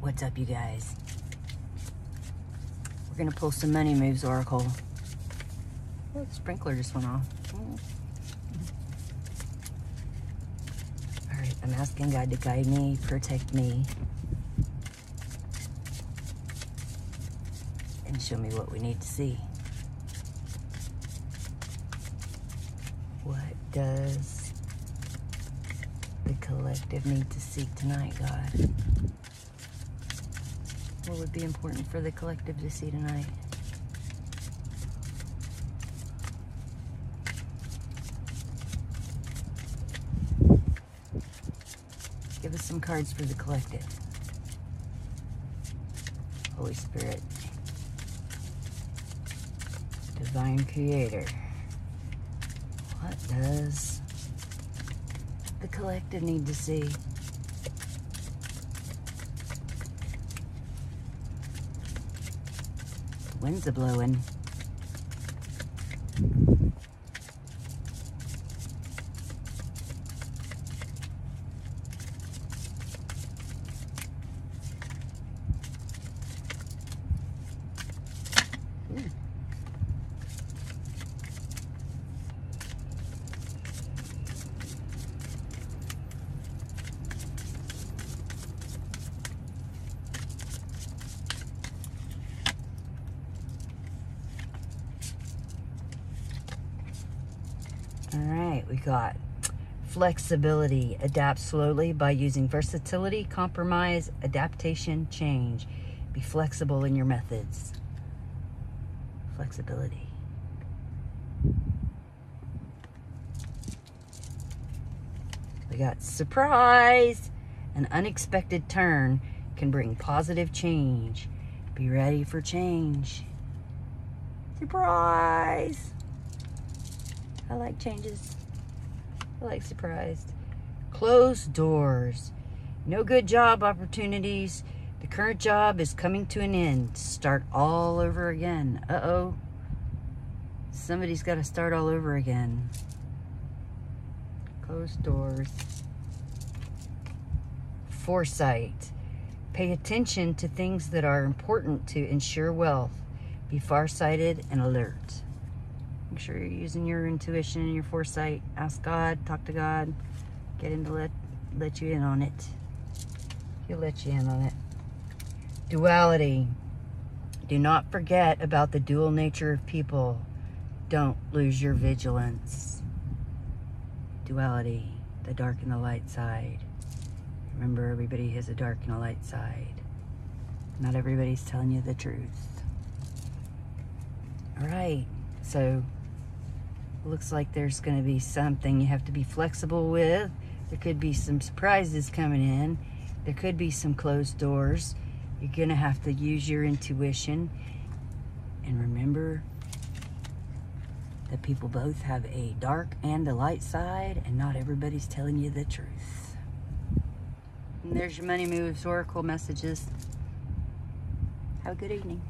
What's up, you guys? We're gonna pull some money moves, Oracle. Oh, the sprinkler just went off. All right, I'm asking God to guide me, protect me, and show me what we need to see. What does the collective need to seek tonight, God? What would be important for the collective to see tonight? Give us some cards for the collective. Holy Spirit. Divine Creator. What does the collective need to see? The winds are blowing. We got flexibility, adapt slowly by using versatility, compromise, adaptation, change. Be flexible in your methods. Flexibility. We got surprise. An unexpected turn can bring positive change. Be ready for change. Surprise. I like changes. I like surprised. Closed doors. No good job opportunities. The current job is coming to an end. Start all over again. Uh-oh. Somebody's got to start all over again. Closed doors. Foresight. Pay attention to things that are important to ensure wealth. Be farsighted and alert. Make sure you're using your intuition and your foresight. Ask God, talk to God, get him to let you in on it. He'll let you in on it. Duality. Do not forget about the dual nature of people. Don't lose your vigilance. Duality, the dark and the light side. Remember, everybody has a dark and a light side. Not everybody's telling you the truth. All right. So, looks like there's going to be something you have to be flexible with. There could be some surprises coming in. There could be some closed doors. You're going to have to use your intuition. And remember that people both have a dark and a light side, and not everybody's telling you the truth. And there's your Money Moves Oracle messages. Have a good evening.